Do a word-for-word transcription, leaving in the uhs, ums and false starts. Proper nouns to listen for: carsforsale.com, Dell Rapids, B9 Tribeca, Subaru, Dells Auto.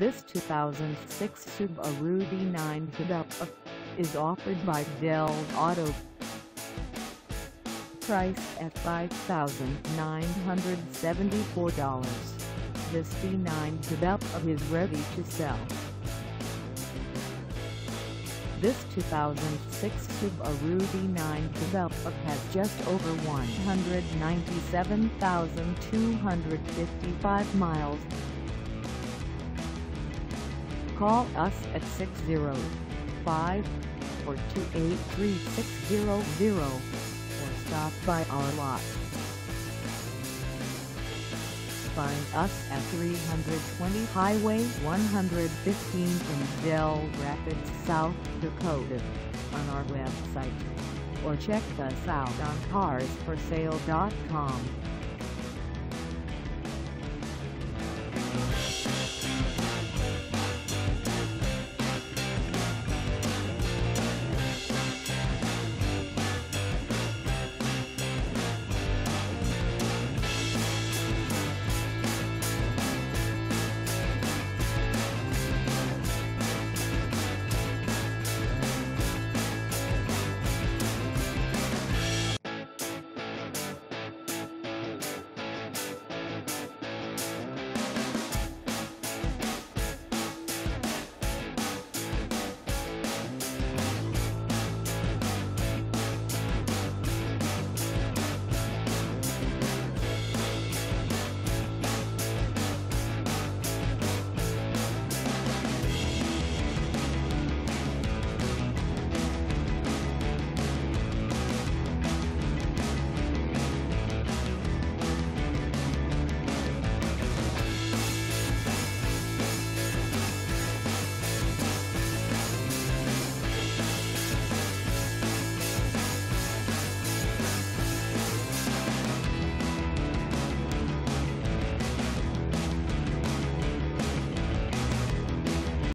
This two thousand six Subaru B nine Tribeca is offered by Dell Auto. Priced at five thousand nine hundred seventy-four dollars, this B nine Tribeca is ready to sell. This two thousand six Subaru B nine Tribeca has just over one hundred ninety-seven thousand two hundred fifty-five miles. Call us at six zero five, four two eight, three six zero zero or stop by our lot. Find us at three twenty Highway one fifteen in Dell Rapids, South Dakota, on our website, or check us out on cars for sale dot com.